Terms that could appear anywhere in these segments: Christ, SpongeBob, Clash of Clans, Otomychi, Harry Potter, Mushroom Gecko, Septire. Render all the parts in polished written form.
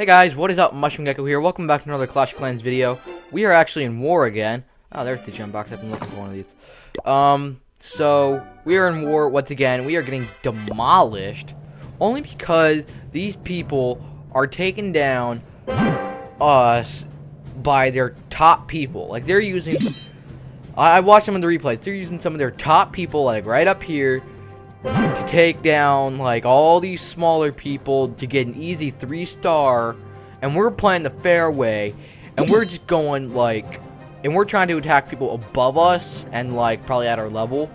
Hey guys, what is up? Mushroom Gecko here. Welcome back to another Clash of Clans video. We are actually in war again. Oh, there's the gem box. I've been looking for one of these. So we are in war once again. We are getting demolished only because these people are taking down us by their top people. Like, they're using... I watched them in the replays. They're using some of their top people, like, right up here to take down, like, all these smaller people to get an easy 3-star. And we're playing the fair way. And we're just going, like... And we're trying to attack people above us and, like, probably at our level.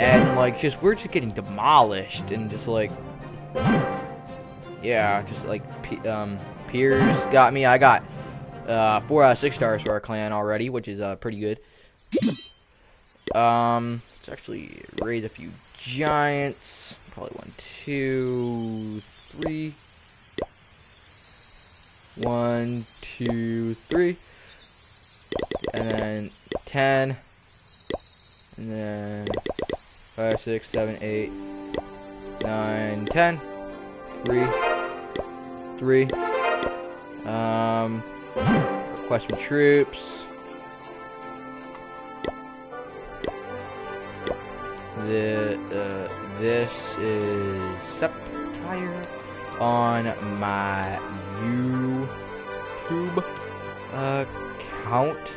And, like, just... We're just getting demolished and just, like... Yeah, just, like, Piers got me. I got... 4 out of 6 stars for our clan already, which is pretty good. Let's actually raise a few giants. Probably 1, 2, 3. 1, 2, 3. And then 10. And then 5, 6, 7, 8, 9, 10. 3. 3. Request some troops. This is Septire on my YouTube account,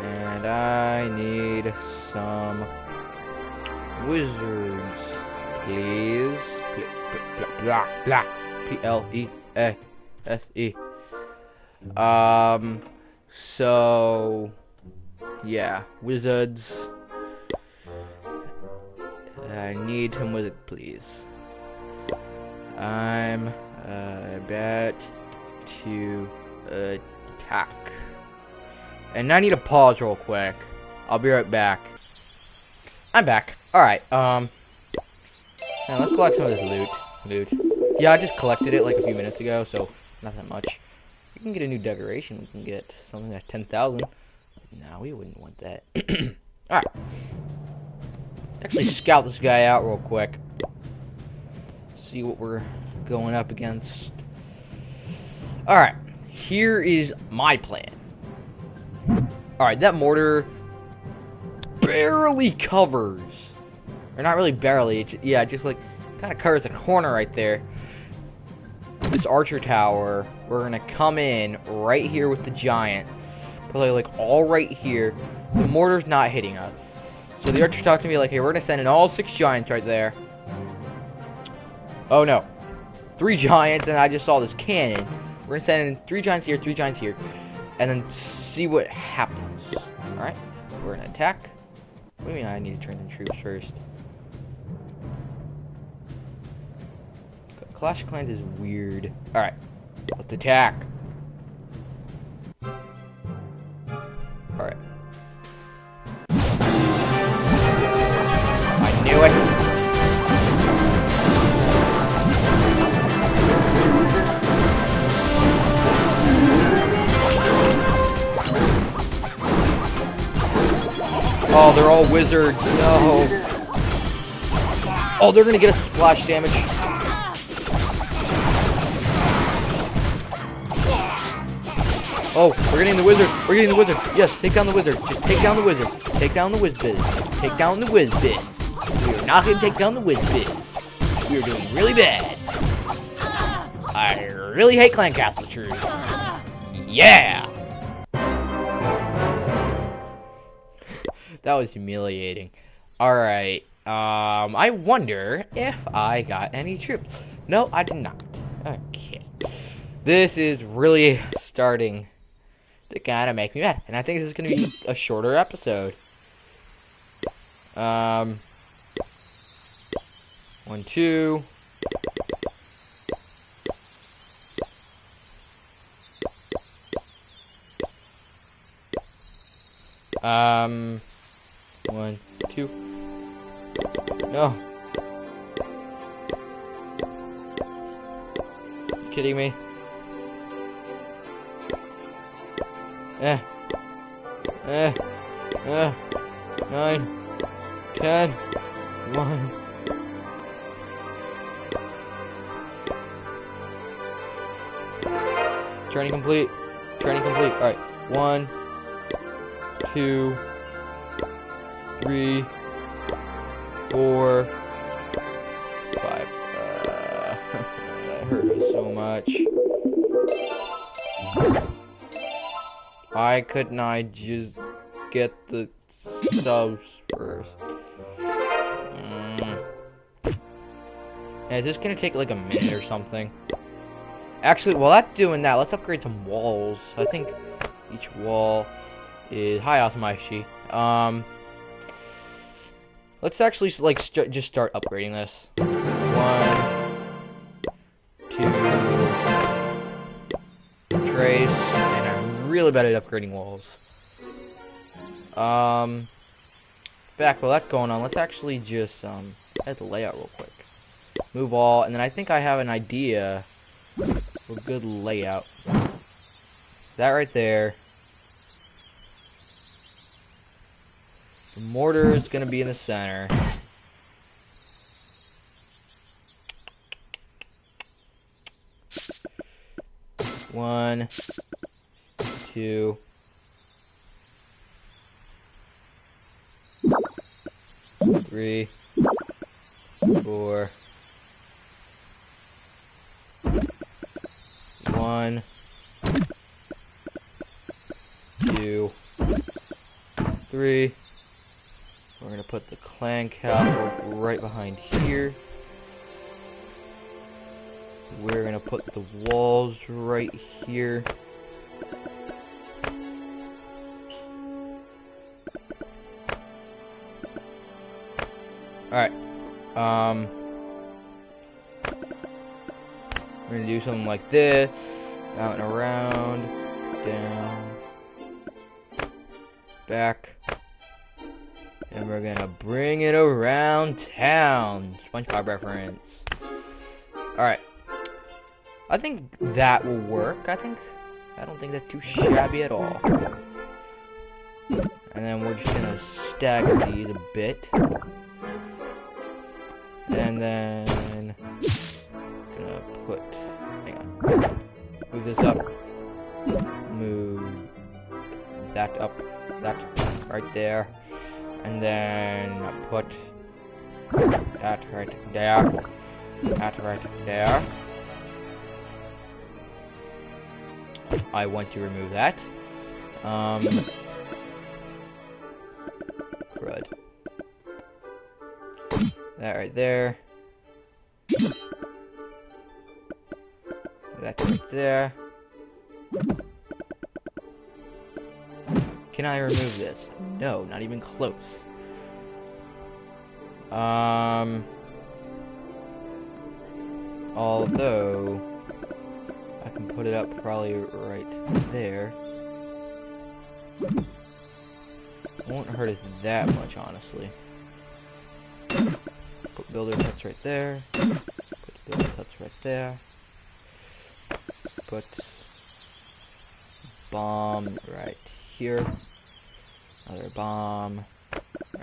and I need some wizards, please. Blah blah. PLESE. So yeah, wizards. I need some wizards, please. I'm about to attack. And I need to pause real quick. I'll be right back. I'm back. Alright, now let's collect some of this loot. Yeah, I just collected it like a few minutes ago, so not that much. We can get a new decoration. We can get something at 10,000. No, we wouldn't want that. Alright. Actually scout this guy out real quick. See what we're going up against. Alright. Here is my plan. Alright, that mortar barely covers. Or not really barely. Yeah, just like kind of covers the corner right there. This archer tower, we're gonna come in right here with the giant, probably like all right here. The mortar's not hitting us, so the archer's talking to me like, hey, we're gonna send in all 6 giants right there. Oh no, 3 giants, and I just saw this cannon. We're gonna send in 3 giants here, 3 giants here, and then see what happens. All right, we're gonna attack. What do you mean I need to turn in troops first? Clash of Clans is weird. Alright, let's attack. Alright. I knew it! Oh, they're all wizards. No. Oh, they're gonna get a splash damage. Oh, we're getting the wizard. We're getting the wizard. Yes, take down the wizard. Just take down the wizard. Take down the whiz-biz. Take down the whiz-biz. We are not going to take down the whiz-biz. We are doing really bad. I really hate clan castles. Yeah! That was humiliating. Alright, I wonder if I got any troops. No, I did not. Okay. This is really starting to kind of make me mad. And I think this is going to be a shorter episode. 1, 2. One, two. No. Are you kidding me? Eh. 9, 10, 1. Training complete. Training complete. Alright. 1, 2, 3, 4, 5. That hurt us so much. Why couldn't I just get the subs first? Yeah, is this gonna take like a minute or something? Actually, while that's doing that, let's upgrade some walls. I think each wall is... Hi, Otomychi. Let's actually like just start upgrading this. 1, 2, trace, and I'm really bad at upgrading walls. In fact, while that's going on, let's actually just add the layout real quick. Move all, and then I think I have an idea for a good layout. That right there. The mortar is going to be in the center. One, two. Three. 4. 1, 2, 3. We're gonna put the clan castle right behind here. We're gonna put the walls right here. Alright. We're gonna do something like this, out and around, down, back, and we're gonna bring it around town. SpongeBob reference. Alright. I think that will work. I don't think that's too shabby at all. And then we're just gonna stagger these a bit. And then gonna put, hang on, move this up, move that up, that right there, and then put that right there, that right there. I want to remove that. Crud. That right there. That right there. Can I remove this? No, not even close. Although I can put it up probably right there. It won't hurt us that much, honestly. Put builder cuts right there. Put builder cuts right there. Put bomb right here. Another bomb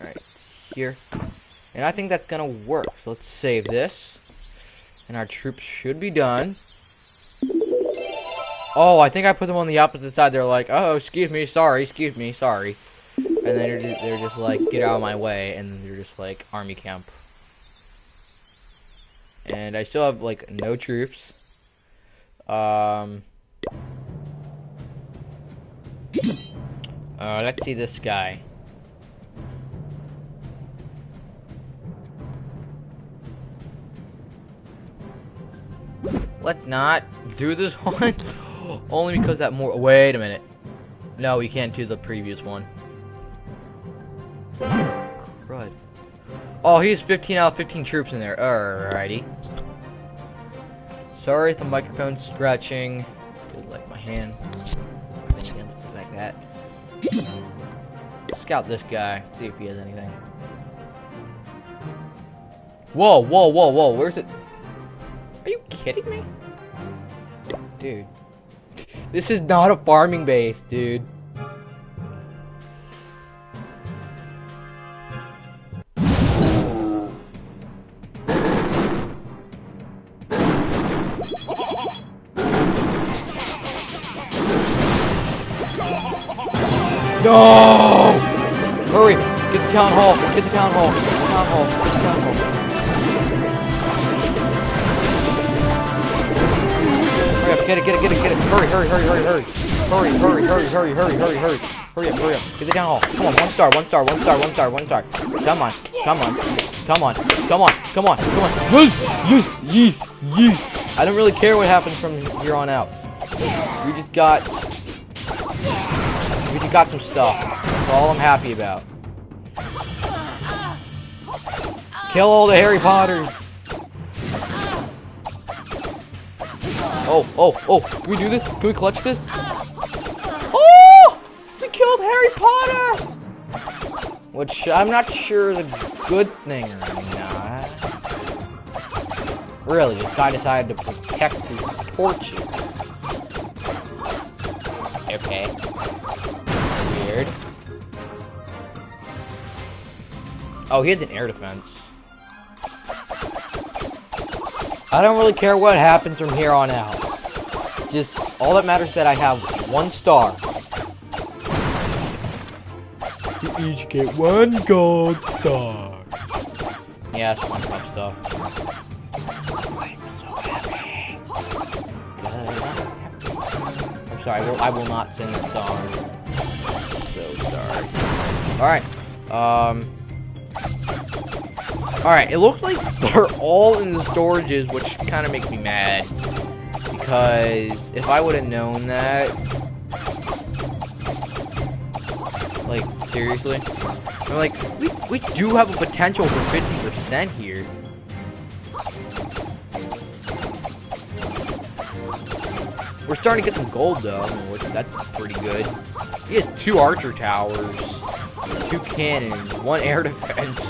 right here. And I think that's gonna work. So let's save this. And our troops should be done. Oh, I think I put them on the opposite side. They're like, oh, excuse me, sorry, excuse me, sorry. And then they're just like, get out of my way, and they're just like, army camp. And I still have like no troops. Let's see this guy. Let's not do this one. Only because that more. Wait a minute. No, we can't do the previous one. Crud. Oh, he's 15 out of 15 troops in there. Alrighty. Sorry if the microphone's scratching. Good, like my hand. Like that. Scout this guy. See if he has anything. Whoa, whoa, whoa, whoa. Where's it? Are you kidding me? Dude. This is not a farming base, dude. No! Hurry! Get the town hall! Get the town hall! Get the town hall! Get the town hall! Hurry up! Get it! Get it! Get it! Get it! Hurry! Hurry! Hurry! Hurry! Hurry! Hurry! Hurry! Hurry! Hurry! Hurry! Hurry! Hurry! Hurry up! Hurry up! Get the town hall! Come on! One star! One star! One star! One star! One star! Come on! Come on! Come on! Come on! Come on! Come on! Yes! Yes! Yes! Yes! I don't really care what happens from here on out. We just got some stuff. That's all I'm happy about. Kill all the Harry Potters! Oh, oh, oh! Can we do this? Can we clutch this? Oh! We killed Harry Potter! Which I'm not sure is a good thing or not. Really, this guy decided to protect his torches. Okay. Weird. Oh, he has an air defense. I don't really care what happens from here on out. Just, all that matters is that I have one star. You each get one gold star. Yeah, that's one top stuff. I'm sorry, I will not sing that song. So sorry. Alright. Alright, it looks like they're all in the storages, which kind of makes me mad. Because if I would have known that... Like, seriously? I'm like, we do have a potential for 50% here. We're starting to get some gold, though, which that's pretty good. He has 2 archer towers, 2 cannons, 1 air defense,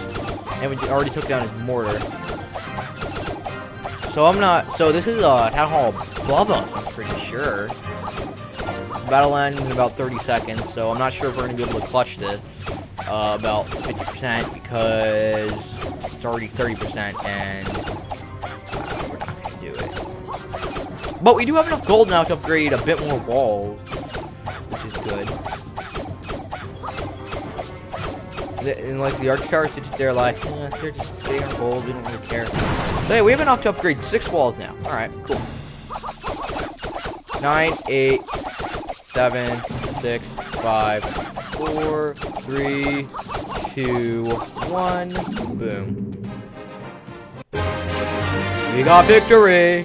and we already took down his mortar. So this is a town hall above us, I'm pretty sure. Battle ends in about 30 seconds, so I'm not sure if we're going to be able to clutch this about 50% because it's already 30% and... But we do have enough gold now to upgrade a bit more walls, which is good. And like the archer towers, they're like, eh, they're just staying on gold, we don't really care. So yeah, we have enough to upgrade 6 walls now. Alright, cool. 9, 8, 7, 6, 5, 4, 3, 2, 1, boom. We got victory!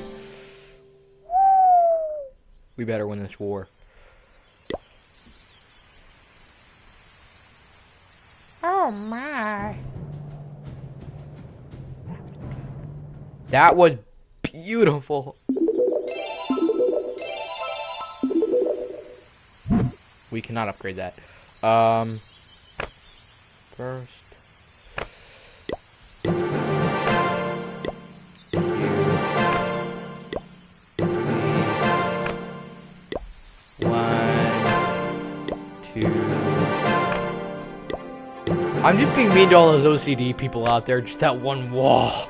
We better win this war. Oh my. That was beautiful. We cannot upgrade that. First. I'm just being mean to all those OCD people out there, just that one wall.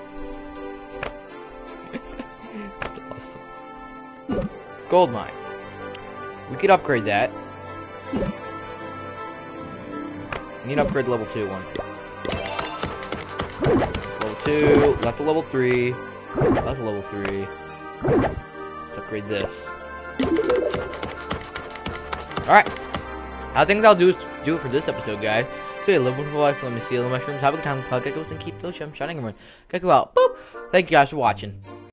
That's awesome. Gold mine. We could upgrade that. We need to upgrade level 2 one. Level 2, that's a level 3. That's a level 3. Let's upgrade this. Alright. I think that'll do it for this episode, guys. So yeah, live wonderful life, let me see the mushrooms, have a good time with Cloud Geckos, and keep those gems shining around. Gecko out. Boop! Thank you guys for watching.